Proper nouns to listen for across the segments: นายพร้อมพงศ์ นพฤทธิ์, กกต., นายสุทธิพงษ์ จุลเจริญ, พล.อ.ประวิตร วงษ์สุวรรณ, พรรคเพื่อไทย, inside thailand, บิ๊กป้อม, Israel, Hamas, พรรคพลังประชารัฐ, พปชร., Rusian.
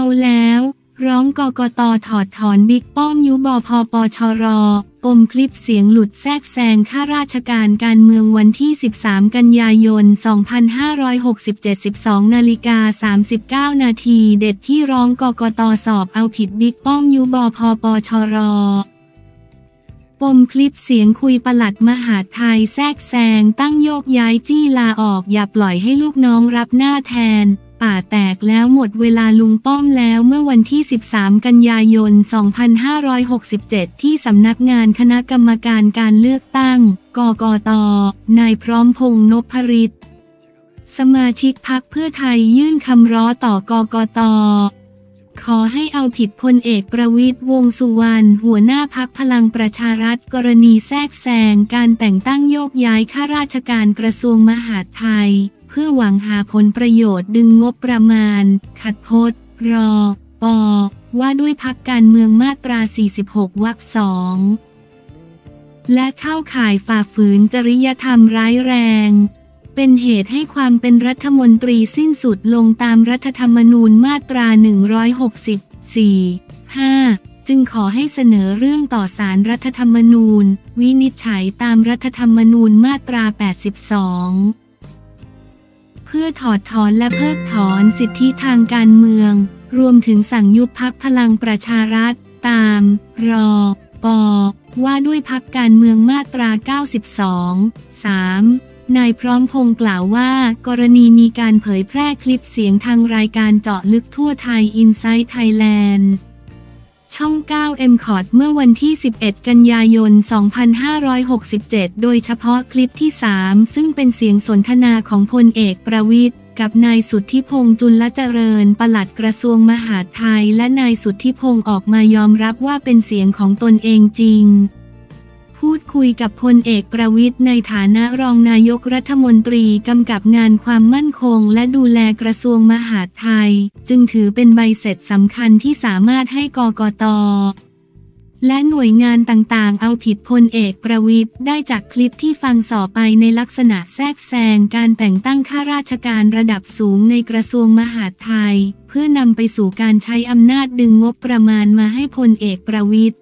เอาแล้วร้องกกต.ถอดถอนบิ๊กป้อมยุบปปชร.ปมคลิปเสียงหลุดแทรกแซงข้าราชการการเมืองวันที่13กันยายน2567 12:39 น.เด็ดที่ร้องกกต.สอบเอาผิดบิ๊กป้อมยุบปปชร.ปมคลิปเสียงคุยปลัดมหาดไทยแทรกแซงตั้งโยกย้ายจี้ลาออกอย่าปล่อยให้ลูกน้องรับหน้าแทนป่าแตกแล้วหมดเวลาลุงป้อมแล้วเมื่อวันที่13กันยายน2567ที่สำนักงานคณะกรรมการการเลือกตั้งกกต.นายพร้อมพงษ์นพฤทธิ์สมาชิกพรรคเพื่อไทยยื่นคำร้องต่อกกต.ขอให้เอาผิดพลเอกประวิตรวงษ์สุวรรณหัวหน้าพรรคพลังประชารัฐกรณีแทรกแซงการแต่งตั้งโยกย้ายข้าราชการกระทรวงมหาดไทยเพื่อหวังหาผลประโยชน์ดึงงบประมาณขัดพจน์รอปอว่าด้วยพรรคการเมืองมาตรา46วรรค2และเข้าข่ายฝ่าฝืนจริยธรรมร้ายแรงเป็นเหตุให้ความเป็นรัฐมนตรีสิ้นสุดลงตามรัฐธรรมนูญมาตรา164-5 จึงขอให้เสนอเรื่องต่อศาลรัฐธรรมนูญวินิจฉัยตามรัฐธรรมนูญมาตรา82เพื่อถอดถอนและเพิกถอนสิทธิทางการเมืองรวมถึงสั่งยุบพรรคพลังประชารัฐตามรปว่าด้วยพรรคการเมืองมาตรา92-3นายพร้อมพงษ์กล่าวว่ากรณีมีการเผยแพร่คลิปเสียงทางรายการเจาะลึกทั่วไทย Inside Thailand ช่อง 9M คอร์ดเมื่อวันที่11กันยายน2567โดยเฉพาะคลิปที่3ซึ่งเป็นเสียงสนทนาของพลเอกประวิตรกับนายสุทธิพงษ์จุลเจริญปลัดกระทรวงมหาดไทยและนายสุทธิพงษ์ออกมายอมรับว่าเป็นเสียงของตนเองจริงพูดคุยกับพลเอกประวิตรในฐานะรองนายกรัฐมนตรีกำกับงานความมั่นคงและดูแลกระทรวงมหาดไทยจึงถือเป็นใบเสร็จสำคัญที่สามารถให้กกต.และหน่วยงานต่างๆเอาผิดพลเอกประวิตรได้จากคลิปที่ฟังส่อไปในลักษณะแทรกแซงการแต่งตั้งข้าราชการระดับสูงในกระทรวงมหาดไทยเพื่อนำไปสู่การใช้อำนาจดึงงบประมาณมาให้พลเอกประวิตร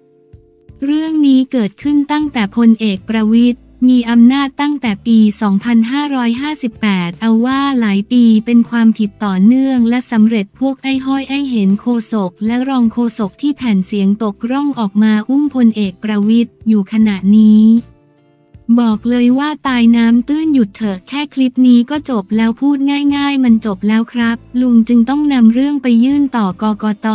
เรื่องนี้เกิดขึ้นตั้งแต่พลเอกประวิตรมีอำนาจตั้งแต่ปี2558เอาว่าหลายปีเป็นความผิดต่อเนื่องและสำเร็จพวกไอ้ห้อยไอ้เห็นโฆษกและรองโฆษกที่แผ่นเสียงตกร่องออกมาอุ้มพลเอกประวิตรอยู่ขณะนี้บอกเลยว่าตายน้ำตื้นหยุดเถอะแค่คลิปนี้ก็จบแล้วพูดง่ายๆมันจบแล้วครับลุงจึงต้องนำเรื่องไปยื่นต่อกกต.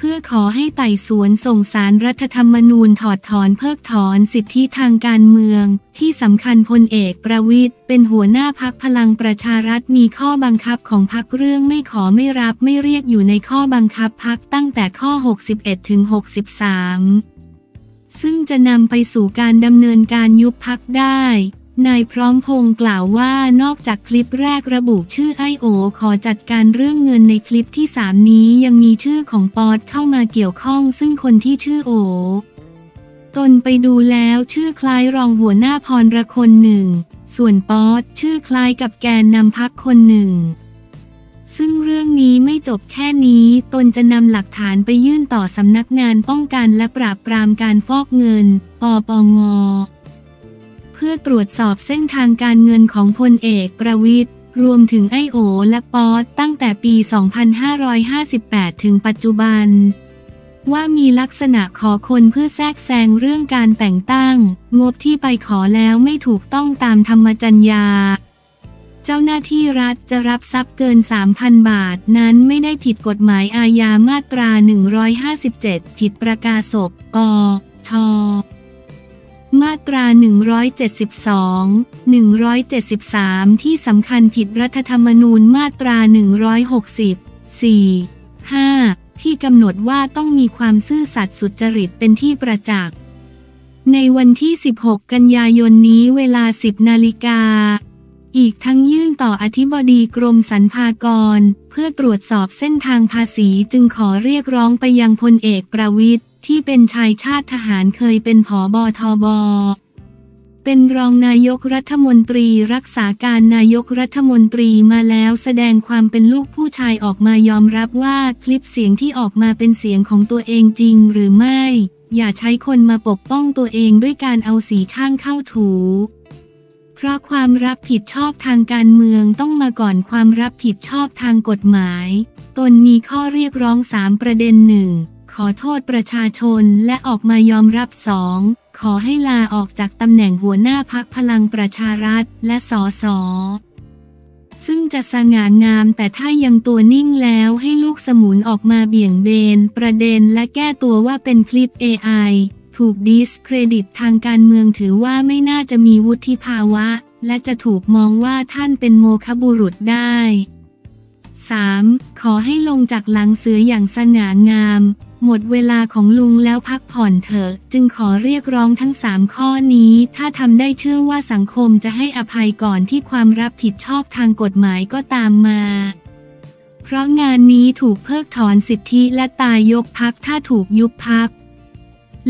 เพื่อขอให้ไต่สวนส่งศาลรัฐธรรมนูญถอดถอนเพิกถอนสิทธิทางการเมืองที่สำคัญพลเอกประวิตรเป็นหัวหน้าพรรคพลังประชารัฐมีข้อบังคับของพรรคเรื่องไม่ขอไม่รับไม่เรียกอยู่ในข้อบังคับพรรคตั้งแต่ข้อ61ถึง63ซึ่งจะนำไปสู่การดำเนินการยุบพรรคได้นายพร้อมพงษ์กล่าวว่านอกจากคลิปแรกระบุชื่อไอโอขอจัดการเรื่องเงินในคลิปที่3นี้ยังมีชื่อของปอดเข้ามาเกี่ยวข้องซึ่งคนที่ชื่อโอตนไปดูแล้วชื่อคล้ายรองหัวหน้าพรระคนหนึ่งส่วนปอดชื่อคล้ายกับแกนนำพรรคคนหนึ่งซึ่งเรื่องนี้ไม่จบแค่นี้ตนจะนำหลักฐานไปยื่นต่อสำนักงานป้องกันและปราบปรามการฟอกเงินปปงเพื่อตรวจสอบเส้นทางการเงินของพลเอกประวิตรรวมถึงไอโอและปอดตั้งแต่ปี2558ถึงปัจจุบันว่ามีลักษณะขอคนเพื่อแทรกแซงเรื่องการแต่งตั้งงบที่ไปขอแล้วไม่ถูกต้องตามธรรมจรรยาเจ้าหน้าที่รัฐจะรับทรัพย์เกิน 3,000 บาทนั้นไม่ได้ผิดกฎหมายอาญามาตรา157ผิดประกาศปปชมาตรา172 173ที่สำคัญผิดรัฐธรรมนูญมาตรา164-5ที่กำหนดว่าต้องมีความซื่อสัตย์สุจริตเป็นที่ประจักษ์ในวันที่16กันยายนนี้เวลา 10:00 น.อีกทั้งยื่นต่ออธิบดีกรมสรรพากรเพื่อตรวจสอบเส้นทางภาษีจึงขอเรียกร้องไปยังพลเอกประวิตรที่เป็นชายชาติทหารเคยเป็นผบ.ทบ.เ เป็นรองนายกรัฐมนตรีรักษาการนายกรัฐมนตรีมาแล้วแสดงความเป็นลูกผู้ชายออกมายอมรับว่าคลิปเสียงที่ออกมาเป็นเสียงของตัวเองจริงหรือไม่อย่าใช้คนมาปกป้องตัวเองด้วยการเอาสีข้างเข้าถูเพราะความรับผิดชอบทางการเมืองต้องมาก่อนความรับผิดชอบทางกฎหมายตนมีข้อเรียกร้อง3ประเด็น 1. ขอโทษประชาชนและออกมายอมรับ 2. ขอให้ลาออกจากตำแหน่งหัวหน้าพรรคพลังประชารัฐและสส.ซึ่งจะสง่างามแต่ถ้ายังตัวนิ่งแล้วให้ลูกสมุนออกมาเบี่ยงเบนประเด็นและแก้ตัวว่าเป็นคลิป AIถูกดิสเครดิตทางการเมืองถือว่าไม่น่าจะมีวุฒิภาวะและจะถูกมองว่าท่านเป็นโมฆะบุรุษได้ 3. ขอให้ลงจากหลังเสืออย่างสง่างามหมดเวลาของลุงแล้วพักผ่อนเถอะจึงขอเรียกร้องทั้ง3ข้อนี้ถ้าทำได้เชื่อว่าสังคมจะให้อภัยก่อนที่ความรับผิดชอบทางกฎหมายก็ตามมาเพราะงานนี้ถูกเพิกถอนสิทธิและตายยกพรรคถ้าถูกยุบพรรค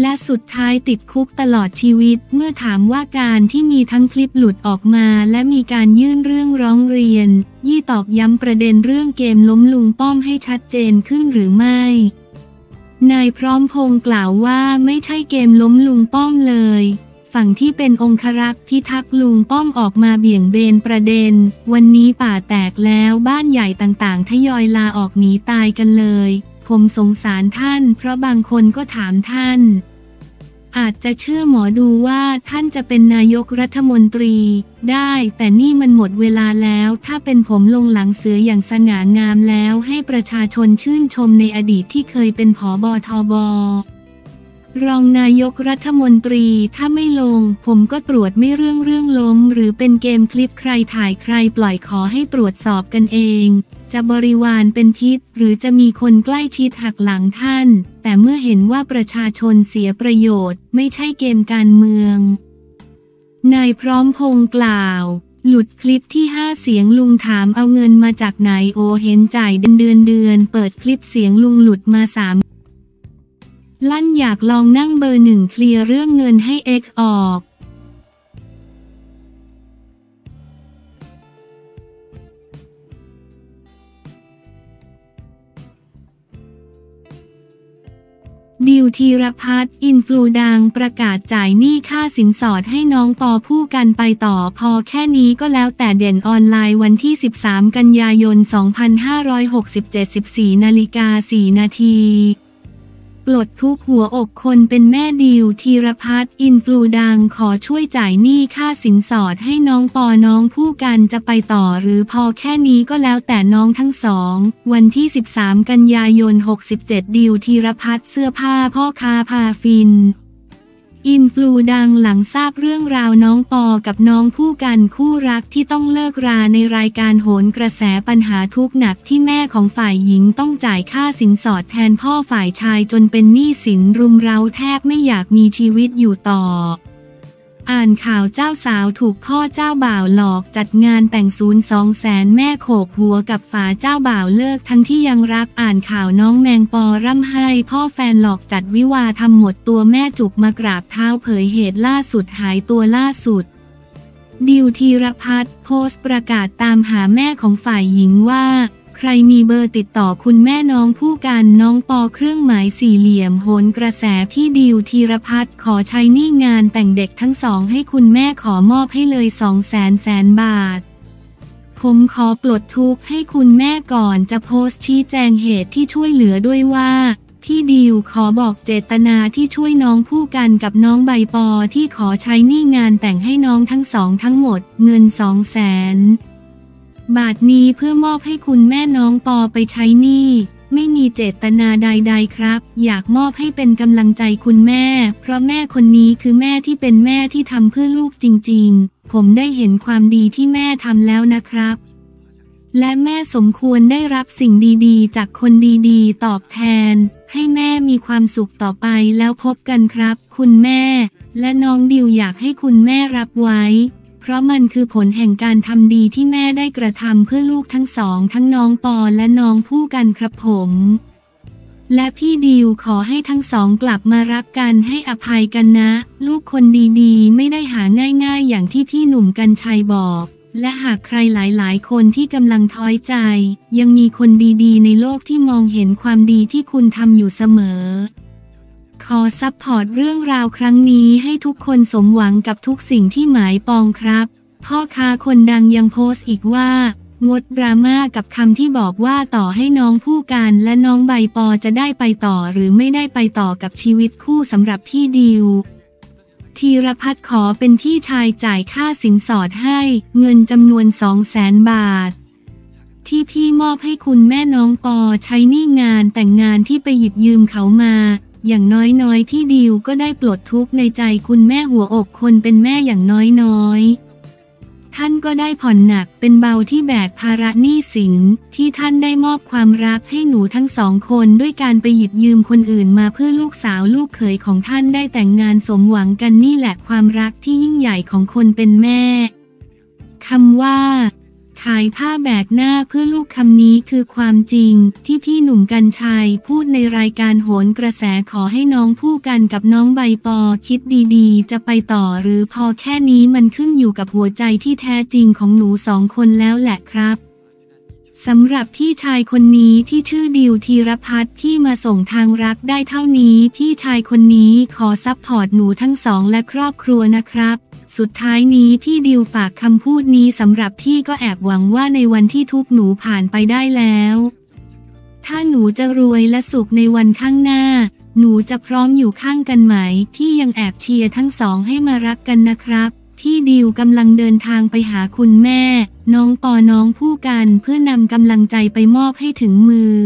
และสุดท้ายติดคุกตลอดชีวิตเมื่อถามว่าการที่มีทั้งคลิปหลุดออกมาและมีการยื่นเรื่องร้องเรียนยี่ตอกย้ำประเด็นเรื่องเกมล้มลุงป้อมให้ชัดเจนขึ้นหรือไม่นายพร้อมพงษ์กล่าวว่าไม่ใช่เกมล้มลุงป้อมเลยฝั่งที่เป็นองครักษ์พิทักษ์ลุงป้อมออกมาเบี่ยงเบนประเด็นวันนี้ป่าแตกแล้วบ้านใหญ่ต่างๆทยอยลาออกหนีตายกันเลยผมสงสารท่านเพราะบางคนก็ถามท่านอาจจะเชื่อหมอดูว่าท่านจะเป็นนายกรัฐมนตรีได้แต่นี่มันหมดเวลาแล้วถ้าเป็นผมลงหลังเสืออย่างสง่างามแล้วให้ประชาชนชื่นชมในอดีตที่เคยเป็นผบ.ทบ.รองนายกรัฐมนตรีถ้าไม่ลงผมก็ตรวจไม่เรื่องล้มหรือเป็นเกมคลิปใครถ่ายใครปล่อยขอให้ตรวจสอบกันเองจะบริวารเป็นพิษหรือจะมีคนใกล้ชิดหักหลังท่านแต่เมื่อเห็นว่าประชาชนเสียประโยชน์ไม่ใช่เกมการเมืองนายพร้อมพงษ์กล่าวหลุดคลิปที่5เสียงลุงถามเอาเงินมาจากไหนโอเห็นจ่ายเดือนเปิดคลิปเสียงลุงหลุดมา3 ลั่นอยากลองนั่งเบอร์1เคลียร์เรื่องเงินให้เอ็กออกดิวธีรพัฒน์อินฟลูดังประกาศจ่ายหนี้ค่าสินสอดให้น้องปอผู้กันไปต่อพอแค่นี้ก็แล้วแต่เด่นออนไลน์วันที่13กันยายน 2567 14:04 น.ปลดทุกหัวอกคนเป็นแม่ดิวธีรพัฒน์อินฟลูดังขอช่วยจ่ายหนี้ค่าสินสอดให้น้องปอน้องผู้กันจะไปต่อหรือพอแค่นี้ก็แล้วแต่น้องทั้งสองวันที่13กันยายน67ดิวธีรพัฒน์เสื้อผ้าพ่อค้าพาฟินอินฟลูดังหลังทราบเรื่องราวน้องปอกับน้องผู้กันคู่รักที่ต้องเลิกราในรายการโหนกระแสปัญหาทุกข์หนักที่แม่ของฝ่ายหญิงต้องจ่ายค่าสินสอดแทนพ่อฝ่ายชายจนเป็นหนี้สินรุมเร้าแทบไม่อยากมีชีวิตอยู่ต่ออ่านข่าวเจ้าสาวถูกพ่อเจ้าบ่าวหลอกจัดงานแต่ง200,000แม่โขกหัวกับฝาเจ้าบ่าวเลิกทั้งที่ยังรักอ่านข่าวน้องแมงปอร่ำไห้พ่อแฟนหลอกจัดวิวาทำหมดตัวแม่จุกมากราบเท้าเผยเหตุล่าสุดหายตัวล่าสุดดิวธีรพัฒน์โพสต์ประกาศตามหาแม่ของฝ่ายหญิงว่าใครมีเบอร์ติดต่อคุณแม่น้องผู้กันน้องปอ$4 โหนกระแสพี่ดิวธีรพัฒน์ขอใช้หนี้งานแต่งเด็กทั้งสองให้คุณแม่ขอมอบให้เลย200,000 บาทผมขอปลดทุกข์ให้คุณแม่ก่อนจะโพสต์ชี้แจงเหตุที่ช่วยเหลือด้วยว่าพี่ดิวขอบอกเจตนาที่ช่วยน้องผู้กันกับน้องใบปอที่ขอใช้หนี้งานแต่งให้น้องทั้งสองทั้งหมดเงิน200,000 บาทนี้เพื่อมอบให้คุณแม่น้องปอไปใช้หนี้ไม่มีเจตนาใดๆครับอยากมอบให้เป็นกำลังใจคุณแม่เพราะแม่คนนี้คือแม่ที่เป็นแม่ที่ทำเพื่อลูกจริงๆผมได้เห็นความดีที่แม่ทำแล้วนะครับและแม่สมควรได้รับสิ่งดีๆจากคนดีๆตอบแทนให้แม่มีความสุขต่อไปแล้วพบกันครับคุณแม่และน้องดิวอยากให้คุณแม่รับไว้เพราะมันคือผลแห่งการทำดีที่แม่ได้กระทำเพื่อลูกทั้งสองทั้งน้องปอและน้องผู้กันครับผม และพี่ดิวขอให้ทั้งสองกลับมารักกันให้อภัยกันนะลูกคนดีๆไม่ได้หาง่ายๆอย่างที่พี่หนุ่มกรรชัยบอกและหากใครหลายๆคนที่กำลังท้อใจยังมีคนดีๆในโลกที่มองเห็นความดีที่คุณทำอยู่เสมอขอซัพพอร์ตเรื่องราวครั้งนี้ให้ทุกคนสมหวังกับทุกสิ่งที่หมายปองครับพ่อค้าคนดังยังโพสต์อีกว่างดดราม่ากับคำที่บอกว่าต่อให้น้องผู้การและน้องใบปอจะได้ไปต่อหรือไม่ได้ไปต่อกับชีวิตคู่สำหรับพี่ดิวธีรภัทรขอเป็นพี่ชายจ่ายค่าสินสอดให้เงินจำนวน 200,000 บาทที่พี่มอบให้คุณแม่น้องปอใช้หนี้งานแต่งงานที่ไปหยิบยืมเขามาอย่างน้อยๆพี่ดิวก็ได้ปลดทุกข์ในใจคุณแม่หัวอกคนเป็นแม่อย่างน้อยๆท่านก็ได้ผ่อนหนักเป็นเบาที่แบกภาระหนี้สินที่ท่านได้มอบความรักให้หนูทั้งสองคนด้วยการไปหยิบยืมคนอื่นมาเพื่อลูกสาวลูกเขยของท่านได้แต่งงานสมหวังกันนี่แหละความรักที่ยิ่งใหญ่ของคนเป็นแม่คำว่าขายผ้าแบกหน้าเพื่อลูกคำนี้คือความจริงที่พี่หนุ่มกรรชัยพูดในรายการโหนกระแสขอให้น้องผู้กันกับน้องใบปอคิดดีๆจะไปต่อหรือพอแค่นี้มันขึ้นอยู่กับหัวใจที่แท้จริงของหนูสองคนแล้วแหละครับสำหรับพี่ชายคนนี้ที่ชื่อดิวธีรภัทรพี่มาส่งทางรักได้เท่านี้พี่ชายคนนี้ขอซัพพอร์ตหนูทั้งสองและครอบครัวนะครับสุดท้ายนี้พี่ดิวฝากคำพูดนี้สำหรับพี่ก็แอบหวังว่าในวันที่ทุกหนูผ่านไปได้แล้วถ้าหนูจะรวยและสุขในวันข้างหน้าหนูจะพร้อมอยู่ข้างกันไหมพี่ยังแอบเชียร์ทั้งสองให้มารักกันนะครับพี่ดิวกำลังเดินทางไปหาคุณแม่น้องปอน้องผู้กันเพื่อนำกำลังใจไปมอบให้ถึงมือ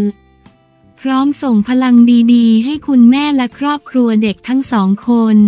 พร้อมส่งพลังดีๆให้คุณแม่และครอบครัวเด็กทั้งสองคน